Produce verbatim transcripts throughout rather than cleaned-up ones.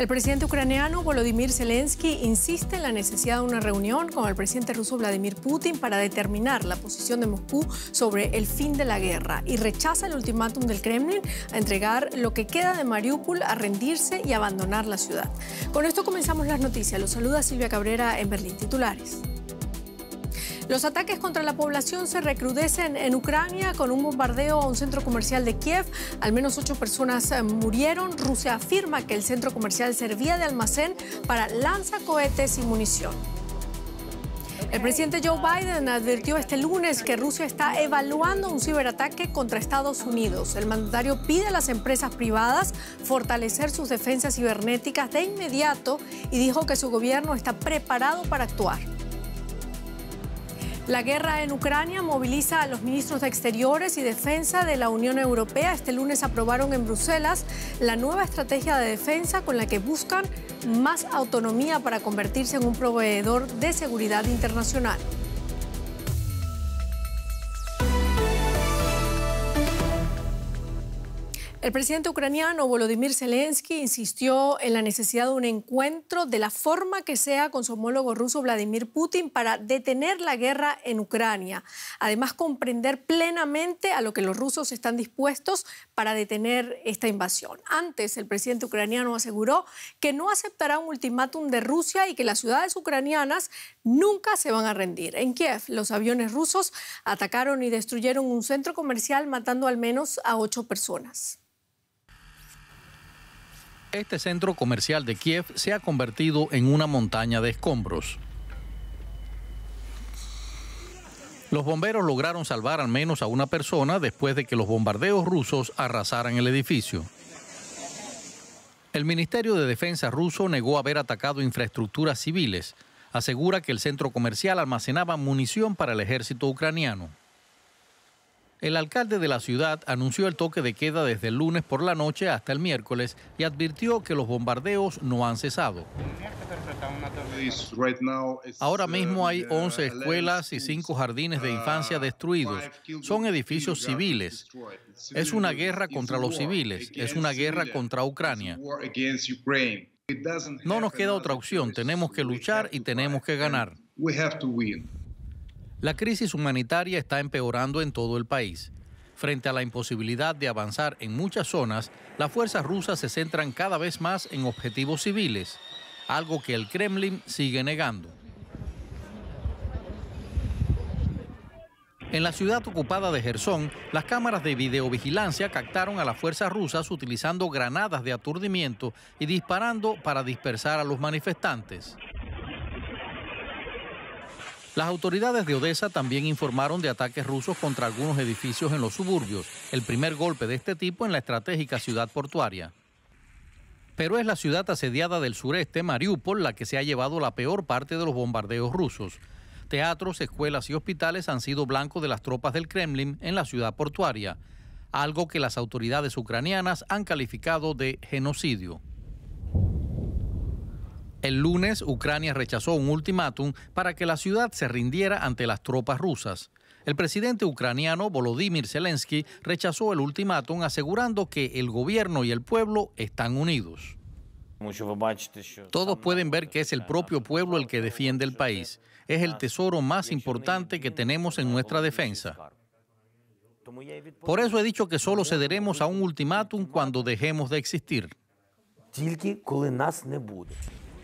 El presidente ucraniano Volodymyr Zelensky insiste en la necesidad de una reunión con el presidente ruso Vladimir Putin para determinar la posición de Moscú sobre el fin de la guerra y rechaza el ultimátum del Kremlin a entregar lo que queda de Mariupol, a rendirse y abandonar la ciudad. Con esto comenzamos las noticias. Los saluda Silvia Cabrera en Berlín. Titulares. Los ataques contra la población se recrudecen en Ucrania con un bombardeo a un centro comercial de Kiev. Al menos ocho personas murieron. Rusia afirma que el centro comercial servía de almacén para lanzacohetes y munición. El presidente Joe Biden advirtió este lunes que Rusia está evaluando un ciberataque contra Estados Unidos. El mandatario pide a las empresas privadas fortalecer sus defensas cibernéticas de inmediato y dijo que su gobierno está preparado para actuar. La guerra en Ucrania moviliza a los ministros de Exteriores y Defensa de la Unión Europea. Este lunes aprobaron en Bruselas la nueva estrategia de defensa con la que buscan más autonomía para convertirse en un proveedor de seguridad internacional. El presidente ucraniano Volodymyr Zelensky insistió en la necesidad de un encuentro de la forma que sea con su homólogo ruso Vladimir Putin para detener la guerra en Ucrania. Además, comprender plenamente a lo que los rusos están dispuestos para detener esta invasión. Antes, el presidente ucraniano aseguró que no aceptará un ultimátum de Rusia y que las ciudades ucranianas nunca se van a rendir. En Kiev, los aviones rusos atacaron y destruyeron un centro comercial, matando al menos a ocho personas. Este centro comercial de Kiev se ha convertido en una montaña de escombros. Los bomberos lograron salvar al menos a una persona después de que los bombardeos rusos arrasaran el edificio. El Ministerio de Defensa ruso negó haber atacado infraestructuras civiles. Asegura que el centro comercial almacenaba munición para el ejército ucraniano. El alcalde de la ciudad anunció el toque de queda desde el lunes por la noche hasta el miércoles y advirtió que los bombardeos no han cesado. Ahora mismo hay once escuelas y cinco jardines de infancia destruidos. Son edificios civiles. Es una guerra contra los civiles. Es una guerra contra Ucrania. No nos queda otra opción. Tenemos que luchar y tenemos que ganar. La crisis humanitaria está empeorando en todo el país. Frente a la imposibilidad de avanzar en muchas zonas, las fuerzas rusas se centran cada vez más en objetivos civiles, algo que el Kremlin sigue negando. En la ciudad ocupada de Jersón, las cámaras de videovigilancia captaron a las fuerzas rusas utilizando granadas de aturdimiento y disparando para dispersar a los manifestantes. Las autoridades de Odessa también informaron de ataques rusos contra algunos edificios en los suburbios, el primer golpe de este tipo en la estratégica ciudad portuaria. Pero es la ciudad asediada del sureste, Mariupol, la que se ha llevado la peor parte de los bombardeos rusos. Teatros, escuelas y hospitales han sido blanco de las tropas del Kremlin en la ciudad portuaria, algo que las autoridades ucranianas han calificado de genocidio. El lunes, Ucrania rechazó un ultimátum para que la ciudad se rindiera ante las tropas rusas. El presidente ucraniano Volodymyr Zelensky rechazó el ultimátum, asegurando que el gobierno y el pueblo están unidos. Todos pueden ver que es el propio pueblo el que defiende el país. Es el tesoro más importante que tenemos en nuestra defensa. Por eso he dicho que solo cederemos a un ultimátum cuando dejemos de existir.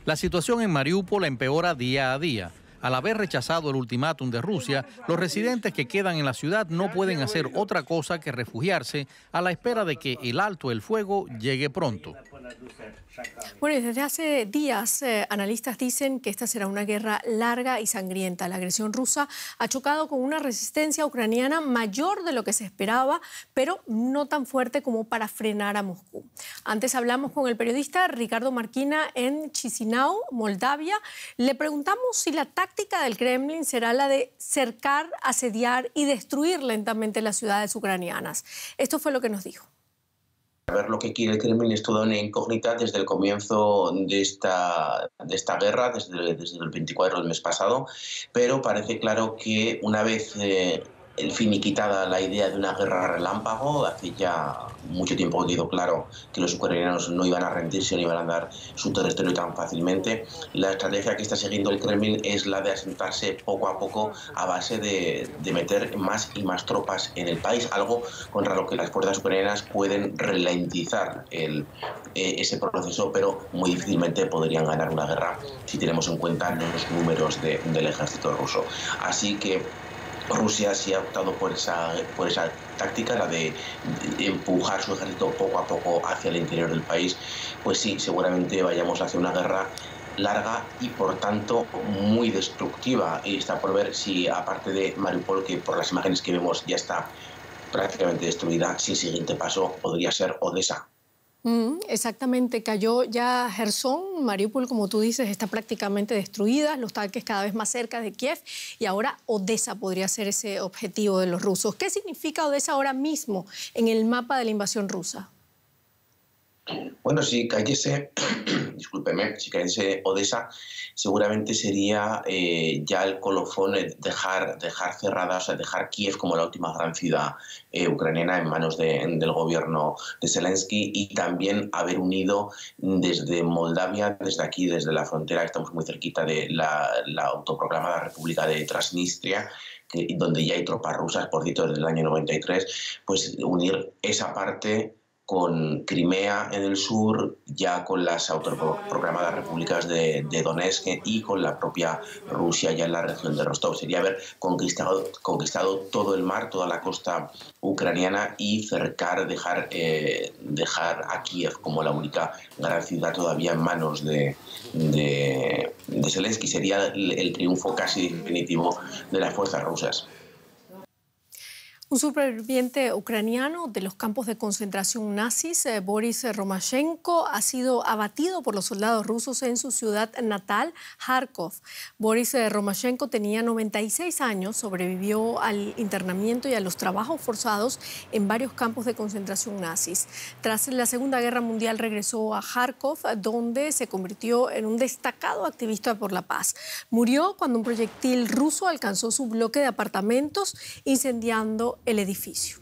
La situación en Mariupol empeora día a día. Al haber rechazado el ultimátum de Rusia, los residentes que quedan en la ciudad no pueden hacer otra cosa que refugiarse a la espera de que el alto el fuego llegue pronto. Bueno, y desde hace días, eh, analistas dicen que esta será una guerra larga y sangrienta. La agresión rusa ha chocado con una resistencia ucraniana mayor de lo que se esperaba, pero no tan fuerte como para frenar a Moscú. Antes hablamos con el periodista Ricardo Marquina en Chisinau, Moldavia. Le preguntamos si la táctica del Kremlin será la de cercar, asediar y destruir lentamente las ciudades ucranianas. Esto fue lo que nos dijo. A ver, lo que quiere el Kremlin es toda una incógnita desde el comienzo de esta, de esta guerra, desde, desde el veinticuatro del mes pasado, pero parece claro que una vez eh, en finiquitada la idea de una guerra relámpago. Hace ya mucho tiempo que quedó claro que los ucranianos no iban a rendirse, no iban a dar su territorio tan fácilmente. La estrategia que está siguiendo el Kremlin es la de asentarse poco a poco a base de, de meter más y más tropas en el país, algo contra lo que las fuerzas ucranianas pueden ralentizar el, eh, ese proceso, pero muy difícilmente podrían ganar una guerra si tenemos en cuenta los números de, del ejército ruso. Así que Rusia sí ha optado por esa, por esa táctica, la de, de empujar su ejército poco a poco hacia el interior del país. Pues sí, seguramente vayamos hacia una guerra larga y por tanto muy destructiva, y está por ver si, aparte de Mariupol, que por las imágenes que vemos ya está prácticamente destruida, si el siguiente paso podría ser Odesa. Mm, exactamente, cayó ya Jersón, Mariupol, como tú dices, está prácticamente destruida, los tanques cada vez más cerca de Kiev, y ahora Odesa podría ser ese objetivo de los rusos. ¿Qué significa Odesa ahora mismo en el mapa de la invasión rusa? Bueno, si cayese, discúlpeme, si cayese Odesa, seguramente sería eh, ya el colofón, dejar, dejar cerrada, o sea, dejar Kiev como la última gran ciudad eh, ucraniana en manos de, en, del gobierno de Zelensky, y también haber unido desde Moldavia, desde aquí, desde la frontera, estamos muy cerquita de la, la autoproclamada República de Transnistria, que, donde ya hay tropas rusas, por cierto, desde el año noventa y tres, pues unir esa parte con Crimea en el sur, ya con las autoproclamadas repúblicas de, de Donetsk y con la propia Rusia ya en la región de Rostov. Sería haber conquistado, conquistado todo el mar, toda la costa ucraniana, y cercar, dejar, eh, dejar a Kiev como la única gran ciudad todavía en manos de, de, de Zelensky. Sería el, el triunfo casi definitivo de las fuerzas rusas. Un superviviente ucraniano de los campos de concentración nazis, eh, Boris Romashenko, ha sido abatido por los soldados rusos en su ciudad natal, Kharkov. Boris eh, Romashenko tenía noventa y seis años, sobrevivió al internamiento y a los trabajos forzados en varios campos de concentración nazis. Tras la Segunda Guerra Mundial regresó a Kharkov, donde se convirtió en un destacado activista por la paz. Murió cuando un proyectil ruso alcanzó su bloque de apartamentos, incendiando el edificio.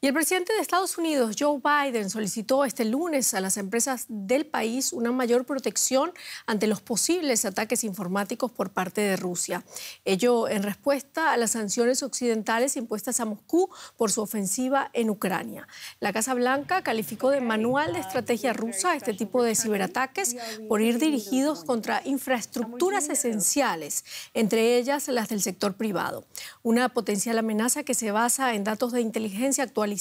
Y el presidente de Estados Unidos, Joe Biden, solicitó este lunes a las empresas del país una mayor protección ante los posibles ataques informáticos por parte de Rusia. Ello en respuesta a las sanciones occidentales impuestas a Moscú por su ofensiva en Ucrania. La Casa Blanca calificó de manual de estrategia rusa este tipo de ciberataques por ir dirigidos contra infraestructuras esenciales, entre ellas las del sector privado. Una potencial amenaza que se basa en datos de inteligencia actualizados,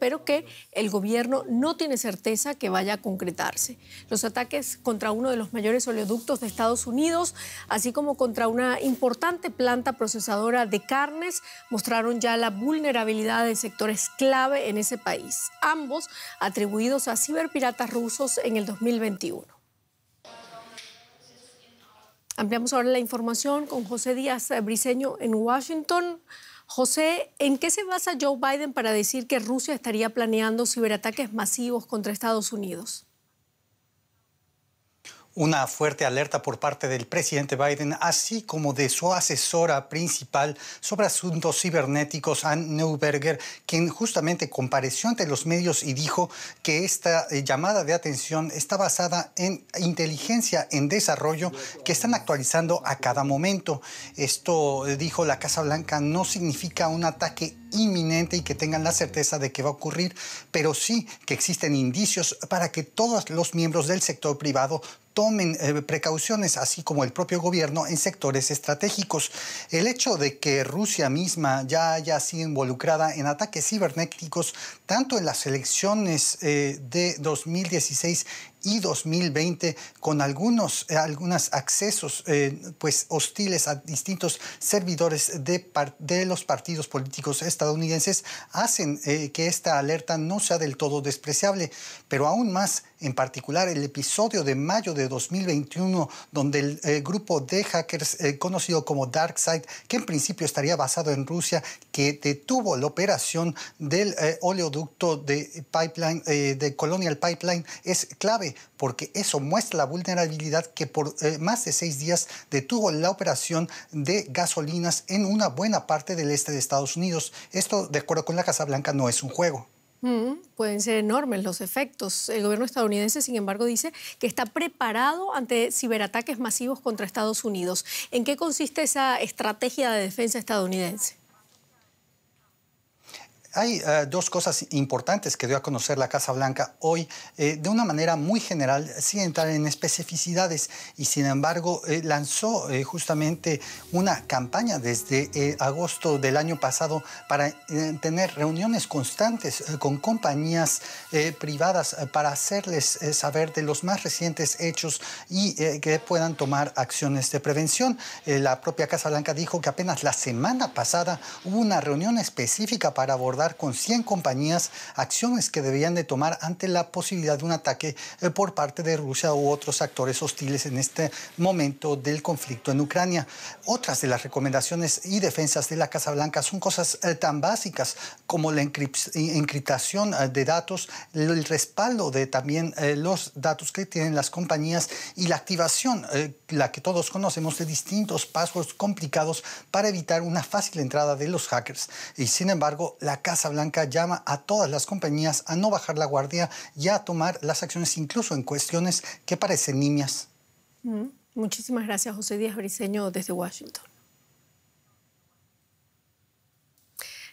pero que el gobierno no tiene certeza que vaya a concretarse. Los ataques contra uno de los mayores oleoductos de Estados Unidos, así como contra una importante planta procesadora de carnes, mostraron ya la vulnerabilidad de sectores clave en ese país, ambos atribuidos a ciberpiratas rusos en el dos mil veintiuno. Ampliamos ahora la información con José Díaz Briceño en Washington. José, ¿en qué se basa Joe Biden para decir que Rusia estaría planeando ciberataques masivos contra Estados Unidos? Una fuerte alerta por parte del presidente Biden, así como de su asesora principal sobre asuntos cibernéticos, Ann Neuberger, quien justamente compareció ante los medios y dijo que esta llamada de atención está basada en inteligencia en desarrollo que están actualizando a cada momento. Esto, dijo la Casa Blanca, no significa un ataque inminente y que tengan la certeza de que va a ocurrir, pero sí que existen indicios para que todos los miembros del sector privado tomen eh, precauciones, así como el propio gobierno, en sectores estratégicos. El hecho de que Rusia misma ya haya sido involucrada en ataques cibernéticos, tanto en las elecciones eh, de dos mil dieciséis y dos mil veinte, con algunos, eh, algunos accesos eh, pues hostiles a distintos servidores de, de los partidos políticos estadounidenses, hacen eh, que esta alerta no sea del todo despreciable. Pero aún más, en particular, el episodio de mayo de dos mil veintiuno, donde el eh, grupo de hackers eh, conocido como DarkSide, que en principio estaría basado en Rusia, que detuvo la operación del eh, oleoducto de, pipeline, eh, de Colonial Pipeline, es clave. porque eso muestra la vulnerabilidad que por eh, más de seis días detuvo la operación de gasolinas en una buena parte del este de Estados Unidos. Esto, de acuerdo con la Casa Blanca, no es un juego. Mm, pueden ser enormes los efectos. El gobierno estadounidense, sin embargo, dice que está preparado ante ciberataques masivos contra Estados Unidos. ¿En qué consiste esa estrategia de defensa estadounidense? Hay uh, dos cosas importantes que dio a conocer la Casa Blanca hoy, eh, de una manera muy general, sin entrar en especificidades, y sin embargo eh, lanzó eh, justamente una campaña desde eh, agosto del año pasado para eh, tener reuniones constantes eh, con compañías eh, privadas eh, para hacerles eh, saber de los más recientes hechos y eh, que puedan tomar acciones de prevención. Eh, la propia Casa Blanca dijo que apenas la semana pasada hubo una reunión específica para abordar con cien compañías acciones que debían de tomar ante la posibilidad de un ataque por parte de Rusia u otros actores hostiles en este momento del conflicto en Ucrania. Otras de las recomendaciones y defensas de la Casa Blanca son cosas tan básicas como la encriptación de datos, el respaldo de también los datos que tienen las compañías y la activación, la que todos conocemos, de distintos passwords complicados para evitar una fácil entrada de los hackers. Y sin embargo, la La Casa Blanca llama a todas las compañías a no bajar la guardia y a tomar las acciones incluso en cuestiones que parecen nimias. Mm. Muchísimas gracias, José Díaz Briceño, desde Washington.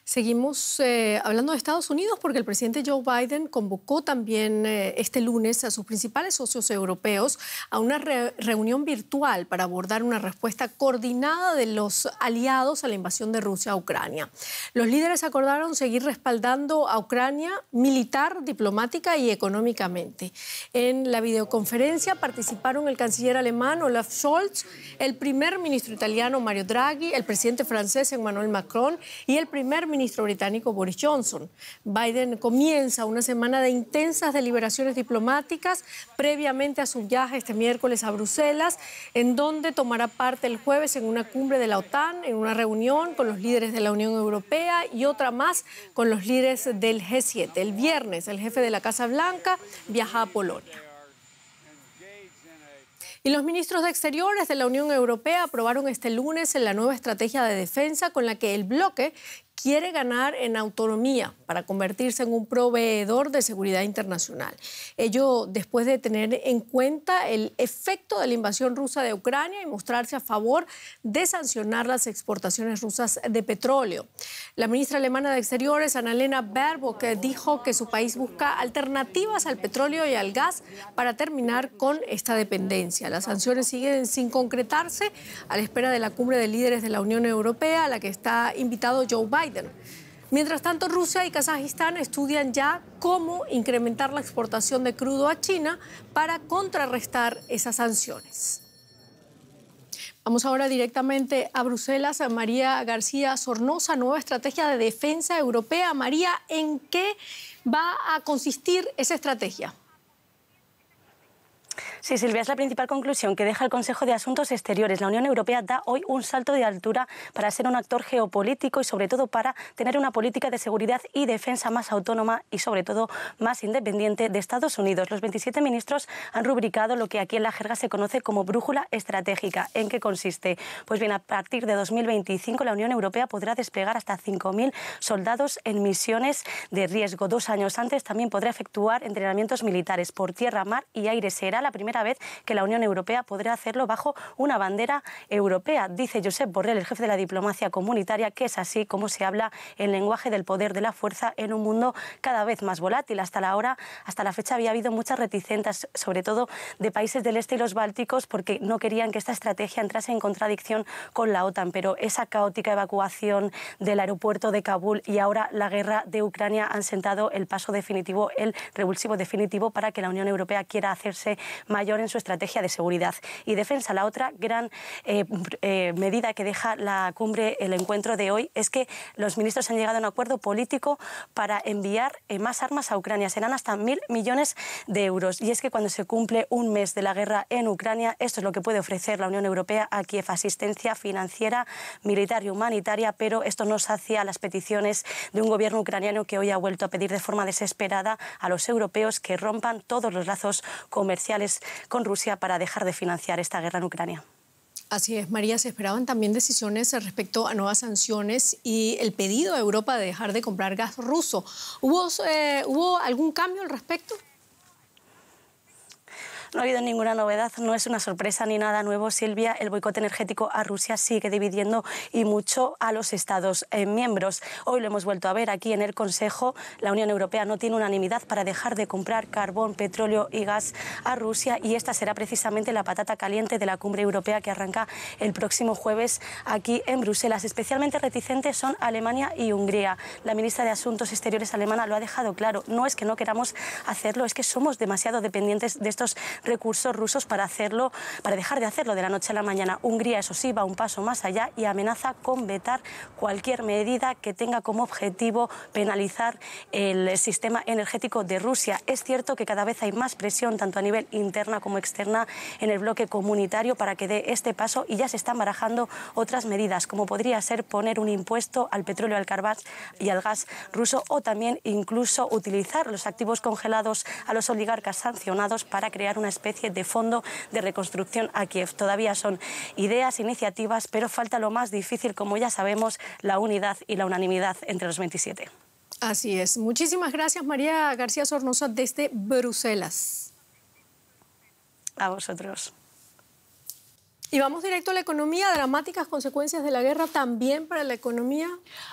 Seguimos eh, hablando de Estados Unidos porque el presidente Joe Biden convocó también eh, este lunes a sus principales socios europeos a una re reunión virtual para abordar una respuesta coordinada de los aliados a la invasión de Rusia a Ucrania. Los líderes acordaron seguir respaldando a Ucrania militar, diplomática y económicamente. En la videoconferencia participaron el canciller alemán Olaf Scholz, el primer ministro italiano Mario Draghi, el presidente francés Emmanuel Macron y el primer ministro británico Boris Johnson. Biden comienza una semana de intensas deliberaciones diplomáticas previamente a su viaje este miércoles a Bruselas, en donde tomará parte el jueves en una cumbre de la OTAN, en una reunión con los líderes de la Unión Europea y otra más con los líderes del G siete. El viernes, el jefe de la Casa Blanca viaja a Polonia. Y los ministros de Exteriores de la Unión Europea aprobaron este lunes la nueva estrategia de defensa con la que el bloque quiere ganar en autonomía para convertirse en un proveedor de seguridad internacional. Ello después de tener en cuenta el efecto de la invasión rusa de Ucrania y mostrarse a favor de sancionar las exportaciones rusas de petróleo. La ministra alemana de Exteriores, Annalena Baerbock, dijo que su país busca alternativas al petróleo y al gas para terminar con esta dependencia. Las sanciones siguen sin concretarse a la espera de la cumbre de líderes de la Unión Europea, a la que está invitado Joe Biden. Biden. Mientras tanto, Rusia y Kazajistán estudian ya cómo incrementar la exportación de crudo a China para contrarrestar esas sanciones. Vamos ahora directamente a Bruselas, a María García Sornosa, nueva estrategia de defensa europea. María, ¿en qué va a consistir esa estrategia? Sí, Silvia, es la principal conclusión que deja el Consejo de Asuntos Exteriores. La Unión Europea da hoy un salto de altura para ser un actor geopolítico y sobre todo para tener una política de seguridad y defensa más autónoma y sobre todo más independiente de Estados Unidos. Los veintisiete ministros han rubricado lo que aquí en la jerga se conoce como brújula estratégica. ¿En qué consiste? Pues bien, a partir de dos mil veinticinco la Unión Europea podrá desplegar hasta cinco mil soldados en misiones de riesgo. Dos años antes también podrá efectuar entrenamientos militares por tierra, mar y aire. Será la primera vez que la Unión Europea podrá hacerlo bajo una bandera europea. Dice Josep Borrell, el jefe de la diplomacia comunitaria, que es así como se habla el lenguaje del poder de la fuerza en un mundo cada vez más volátil. Hasta la hora, hasta la fecha había habido muchas reticencias, sobre todo de países del este y los bálticos, porque no querían que esta estrategia entrase en contradicción con la OTAN. Pero esa caótica evacuación del aeropuerto de Kabul y ahora la guerra de Ucrania han sentado el paso definitivo, el revulsivo definitivo para que la Unión Europea quiera hacerse mayor mayor en su estrategia de seguridad y defensa. La otra gran eh, eh, medida que deja la cumbre, el encuentro de hoy, es que los ministros han llegado a un acuerdo político para enviar eh, más armas a Ucrania. Serán hasta mil millones de euros. Y es que cuando se cumple un mes de la guerra en Ucrania, esto es lo que puede ofrecer la Unión Europea a Kiev: asistencia financiera, militar y humanitaria, pero esto no sacia las peticiones de un gobierno ucraniano que hoy ha vuelto a pedir de forma desesperada a los europeos que rompan todos los lazos comerciales con Rusia para dejar de financiar esta guerra en Ucrania. Así es, María. Se esperaban también decisiones respecto a nuevas sanciones y el pedido a Europa de dejar de comprar gas ruso. ¿Hubo, eh, ¿hubo algún cambio al respecto? No ha habido ninguna novedad, no es una sorpresa ni nada nuevo, Silvia. El boicot energético a Rusia sigue dividiendo y mucho a los Estados eh, miembros. Hoy lo hemos vuelto a ver aquí en el Consejo. La Unión Europea no tiene unanimidad para dejar de comprar carbón, petróleo y gas a Rusia, y esta será precisamente la patata caliente de la cumbre europea que arranca el próximo jueves aquí en Bruselas. Especialmente reticentes son Alemania y Hungría. La ministra de Asuntos Exteriores alemana lo ha dejado claro: no es que no queramos hacerlo, es que somos demasiado dependientes de estos recursos rusos para hacerlo, para dejar de hacerlo de la noche a la mañana. Hungría, eso sí, va un paso más allá y amenaza con vetar cualquier medida que tenga como objetivo penalizar el sistema energético de Rusia. Es cierto que cada vez hay más presión, tanto a nivel interna como externa, en el bloque comunitario para que dé este paso, y ya se están barajando otras medidas, como podría ser poner un impuesto al petróleo, al carbón y al gas ruso, o también incluso utilizar los activos congelados a los oligarcas sancionados para crear una especie de fondo de reconstrucción a Kiev. Todavía son ideas, iniciativas, pero falta lo más difícil, como ya sabemos, la unidad y la unanimidad entre los veintisiete. Así es. Muchísimas gracias, María García Sornosa, desde Bruselas. A vosotros. Y vamos directo a la economía. Dramáticas consecuencias de la guerra también para la economía.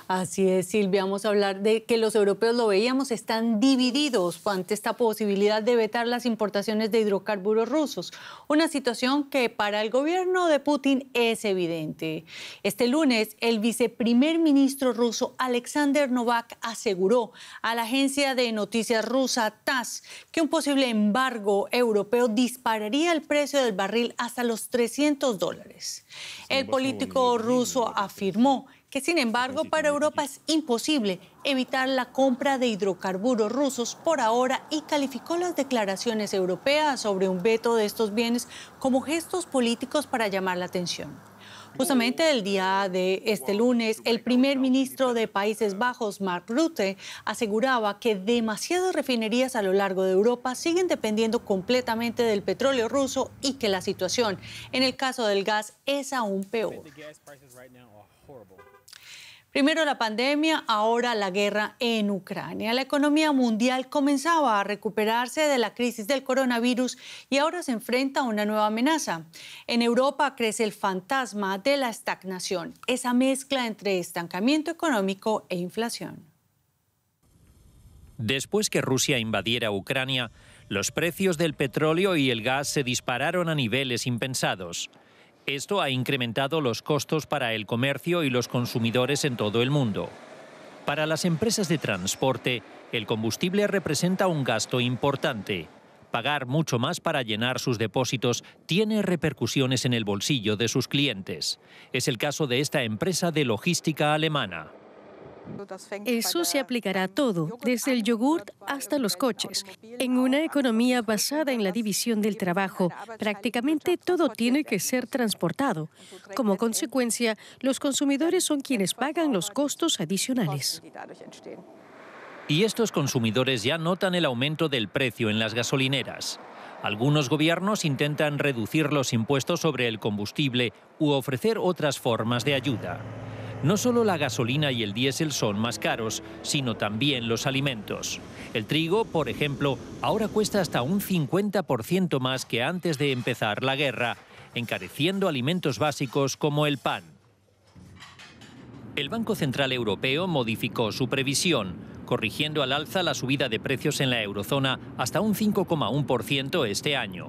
Así es, Silvia. Vamos a hablar de que los europeos, lo veíamos, están divididos ante esta posibilidad de vetar las importaciones de hidrocarburos rusos. Una situación que para el gobierno de Putin es evidente. Este lunes, el viceprimer ministro ruso Alexander Novak aseguró a la agencia de noticias rusa TASS que un posible embargo europeo dispararía el precio del barril hasta los trescientos dólares. El político ruso afirmó que, sin embargo, para Europa es imposible evitar la compra de hidrocarburos rusos por ahora, y calificó las declaraciones europeas sobre un veto de estos bienes como gestos políticos para llamar la atención. Justamente el día de este lunes, el primer ministro de Países Bajos, Mark Rutte, aseguraba que demasiadas refinerías a lo largo de Europa siguen dependiendo completamente del petróleo ruso y que la situación en el caso del gas es aún peor. Primero la pandemia, ahora la guerra en Ucrania. La economía mundial comenzaba a recuperarse de la crisis del coronavirus y ahora se enfrenta a una nueva amenaza. En Europa crece el fantasma de la estagnación, esa mezcla entre estancamiento económico e inflación. Después que Rusia invadiera Ucrania, los precios del petróleo y el gas se dispararon a niveles impensados. Esto ha incrementado los costos para el comercio y los consumidores en todo el mundo. Para las empresas de transporte, el combustible representa un gasto importante. Pagar mucho más para llenar sus depósitos tiene repercusiones en el bolsillo de sus clientes. Es el caso de esta empresa de logística alemana. Eso se aplicará a todo, desde el yogurt hasta los coches. En una economía basada en la división del trabajo, prácticamente todo tiene que ser transportado. Como consecuencia, los consumidores son quienes pagan los costos adicionales. Y estos consumidores ya notan el aumento del precio en las gasolineras. Algunos gobiernos intentan reducir los impuestos sobre el combustible u ofrecer otras formas de ayuda. No solo la gasolina y el diésel son más caros, sino también los alimentos. El trigo, por ejemplo, ahora cuesta hasta un cincuenta por ciento más que antes de empezar la guerra, encareciendo alimentos básicos como el pan. El Banco Central Europeo modificó su previsión, corrigiendo al alza la subida de precios en la eurozona hasta un cinco coma uno por ciento este año.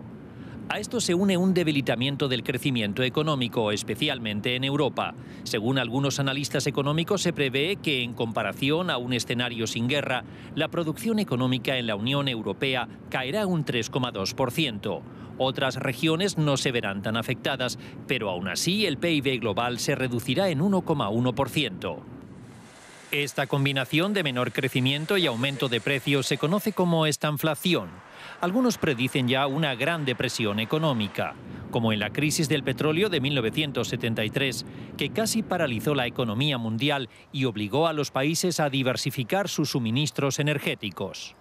A esto se une un debilitamiento del crecimiento económico, especialmente en Europa. Según algunos analistas económicos, se prevé que, en comparación a un escenario sin guerra, la producción económica en la Unión Europea caerá un tres coma dos por ciento. Otras regiones no se verán tan afectadas, pero aún así el P I B global se reducirá en uno coma uno por ciento. Esta combinación de menor crecimiento y aumento de precios se conoce como estanflación. Algunos predicen ya una gran depresión económica, como en la crisis del petróleo de mil novecientos setenta y tres, que casi paralizó la economía mundial y obligó a los países a diversificar sus suministros energéticos.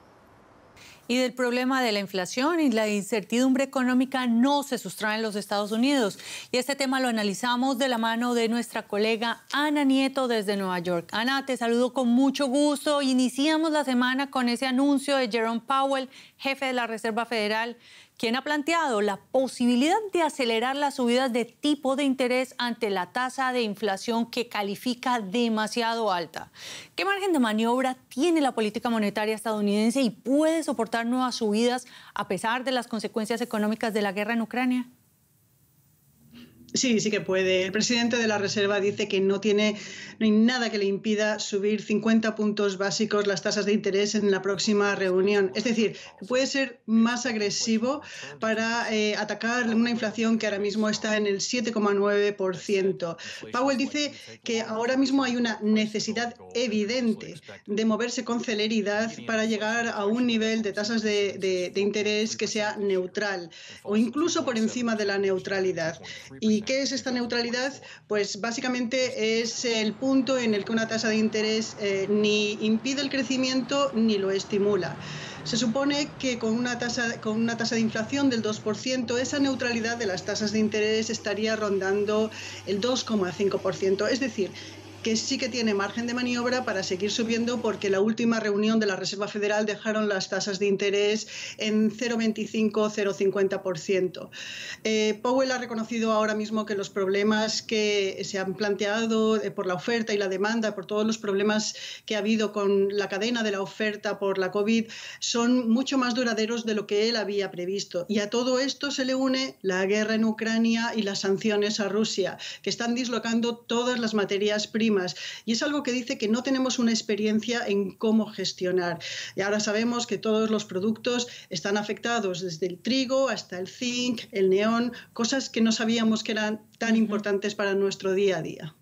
Y del problema de la inflación y la incertidumbre económica no se sustraen los Estados Unidos. Y este tema lo analizamos de la mano de nuestra colega Ana Nieto desde Nueva York. Ana, te saludo con mucho gusto. Iniciamos la semana con ese anuncio de Jerome Powell, jefe de la Reserva Federal, quien ha planteado la posibilidad de acelerar las subidas de tipo de interés ante la tasa de inflación que califica demasiado alta. ¿Qué margen de maniobra tiene la política monetaria estadounidense y puede soportar nuevas subidas a pesar de las consecuencias económicas de la guerra en Ucrania? Sí, sí que puede. El presidente de la Reserva dice que no tiene, no hay nada que le impida subir cincuenta puntos básicos las tasas de interés en la próxima reunión. Es decir, puede ser más agresivo para eh, atacar una inflación que ahora mismo está en el siete coma nueve por ciento. Powell dice que ahora mismo hay una necesidad evidente de moverse con celeridad para llegar a un nivel de tasas de, de, de interés que sea neutral o incluso por encima de la neutralidad. Y ¿Y qué es esta neutralidad? Pues básicamente es el punto en el que una tasa de interés eh, ni impide el crecimiento ni lo estimula. Se supone que con una tasa, con una tasa de inflación del dos por ciento, esa neutralidad de las tasas de interés estaría rondando el dos coma cinco por ciento. Es decir, que sí que tiene margen de maniobra para seguir subiendo porque la última reunión de la Reserva Federal dejaron las tasas de interés en cero coma veinticinco a cero coma cincuenta por ciento. Eh, Powell ha reconocido ahora mismo que los problemas que se han planteado por la oferta y la demanda, por todos los problemas que ha habido con la cadena de la oferta por la COVID, son mucho más duraderos de lo que él había previsto. Y a todo esto se le une la guerra en Ucrania y las sanciones a Rusia, que están dislocando todas las materias primas. Y es algo que dice que no tenemos una experiencia en cómo gestionar. Y ahora sabemos que todos los productos están afectados, desde el trigo hasta el zinc, el neón, cosas que no sabíamos que eran tan importantes para nuestro día a día.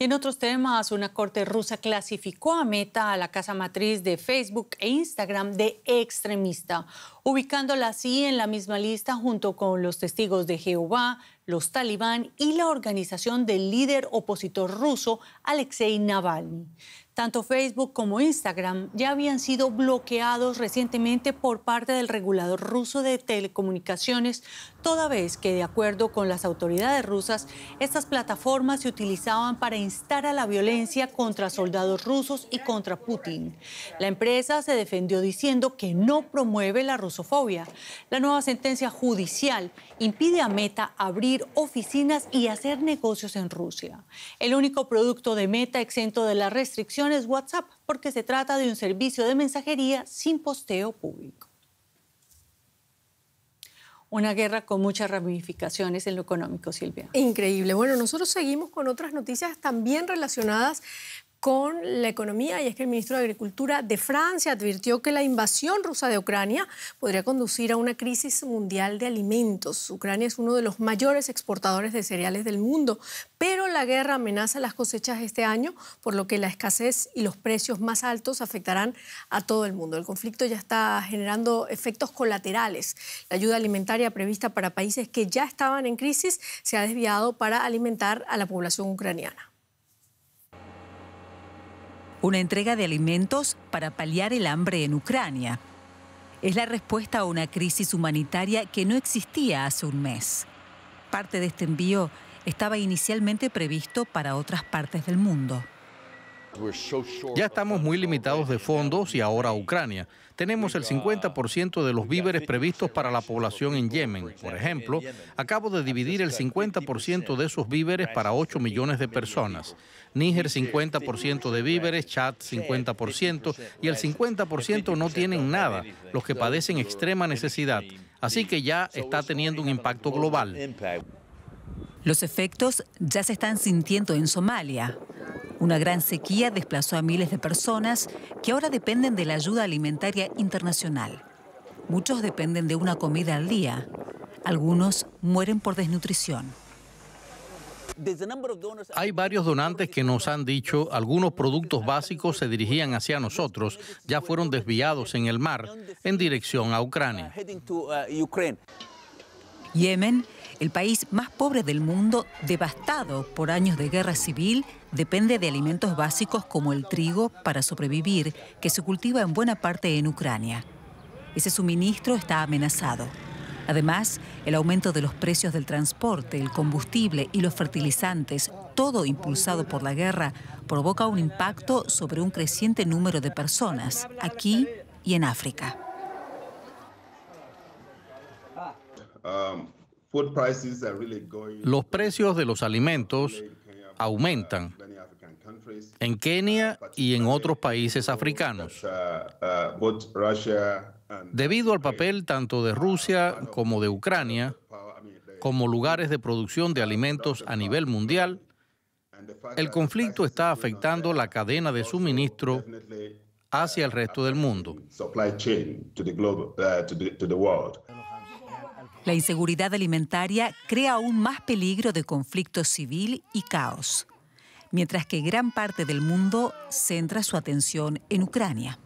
En otros temas, una corte rusa clasificó a Meta, a la casa matriz de Facebook e Instagram, de extremista, ubicándola así en la misma lista junto con los testigos de Jehová, los talibán y la organización del líder opositor ruso Alexei Navalny. Tanto Facebook como Instagram ya habían sido bloqueados recientemente por parte del regulador ruso de telecomunicaciones, toda vez que, de acuerdo con las autoridades rusas, estas plataformas se utilizaban para instar a la violencia contra soldados rusos y contra Putin. La empresa se defendió diciendo que no promueve la rusofobia. La nueva sentencia judicial impide a Meta abrir oficinas y hacer negocios en Rusia. El único producto de Meta exento de las restricciones es WhatsApp, porque se trata de un servicio de mensajería sin posteo público. Una guerra con muchas ramificaciones en lo económico, Silvia. Increíble. Bueno, nosotros seguimos con otras noticias también relacionadas con la economía, y es que el ministro de Agricultura de Francia advirtió que la invasión rusa de Ucrania podría conducir a una crisis mundial de alimentos. Ucrania es uno de los mayores exportadores de cereales del mundo, pero la guerra amenaza las cosechas este año, por lo que la escasez y los precios más altos afectarán a todo el mundo. El conflicto ya está generando efectos colaterales. La ayuda alimentaria prevista para países que ya estaban en crisis se ha desviado para alimentar a la población ucraniana. Una entrega de alimentos para paliar el hambre en Ucrania. Es la respuesta a una crisis humanitaria que no existía hace un mes. Parte de este envío estaba inicialmente previsto para otras partes del mundo. Ya estamos muy limitados de fondos y ahora Ucrania. Tenemos el cincuenta por ciento de los víveres previstos para la población en Yemen. Por ejemplo, acabo de dividir el cincuenta por ciento de esos víveres para ocho millones de personas. Níger cincuenta por ciento de víveres, Chad cincuenta por ciento y el cincuenta por ciento no tienen nada, los que padecen extrema necesidad. Así que ya está teniendo un impacto global. Los efectos ya se están sintiendo en Somalia. Una gran sequía desplazó a miles de personas que ahora dependen de la ayuda alimentaria internacional. Muchos dependen de una comida al día. Algunos mueren por desnutrición. Hay varios donantes que nos han dicho algunos productos básicos se dirigían hacia nosotros, ya fueron desviados en el mar en dirección a Ucrania. Yemen, el país más pobre del mundo, devastado por años de guerra civil, depende de alimentos básicos como el trigo para sobrevivir, que se cultiva en buena parte en Ucrania. Ese suministro está amenazado. Además, el aumento de los precios del transporte, el combustible y los fertilizantes, todo impulsado por la guerra, provoca un impacto sobre un creciente número de personas, aquí y en África. Los precios de los alimentos aumentan en Kenia y en otros países africanos, debido al papel tanto de Rusia como de Ucrania, como lugares de producción de alimentos a nivel mundial. El conflicto está afectando la cadena de suministro hacia el resto del mundo. La inseguridad alimentaria crea aún más peligro de conflicto civil y caos, mientras que gran parte del mundo centra su atención en Ucrania.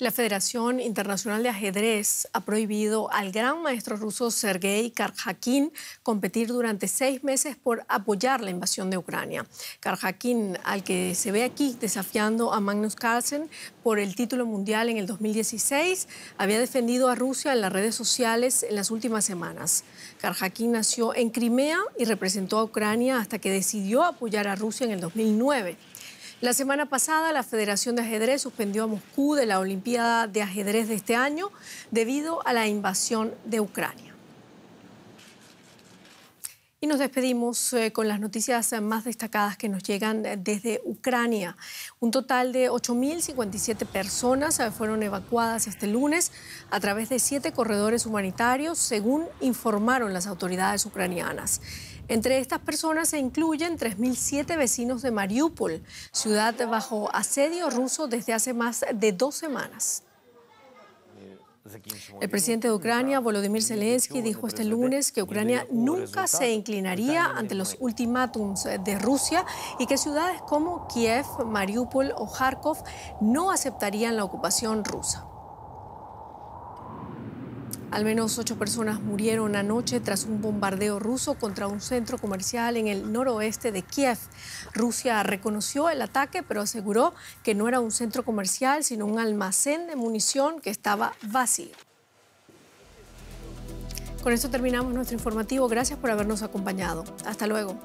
La Federación Internacional de Ajedrez ha prohibido al gran maestro ruso Sergei Karjakin competir durante seis meses por apoyar la invasión de Ucrania. Karjakin, al que se ve aquí desafiando a Magnus Carlsen por el título mundial en el dos mil dieciséis, había defendido a Rusia en las redes sociales en las últimas semanas. Karjakin nació en Crimea y representó a Ucrania hasta que decidió apoyar a Rusia en el dos mil nueve. La semana pasada, la Federación de Ajedrez suspendió a Moscú de la Olimpiada de Ajedrez de este año debido a la invasión de Ucrania. Y nos despedimos eh, con las noticias más destacadas que nos llegan desde Ucrania. Un total de ocho mil cincuenta y siete personas fueron evacuadas este lunes a través de siete corredores humanitarios, según informaron las autoridades ucranianas. Entre estas personas se incluyen tres mil siete vecinos de Mariupol, ciudad bajo asedio ruso desde hace más de dos semanas. El presidente de Ucrania, Volodymyr Zelensky, dijo este lunes que Ucrania nunca se inclinaría ante los ultimátums de Rusia y que ciudades como Kiev, Mariupol o Kharkov no aceptarían la ocupación rusa. Al menos ocho personas murieron anoche tras un bombardeo ruso contra un centro comercial en el noroeste de Kiev. Rusia reconoció el ataque, pero aseguró que no era un centro comercial, sino un almacén de munición que estaba vacío. Con esto terminamos nuestro informativo. Gracias por habernos acompañado. Hasta luego.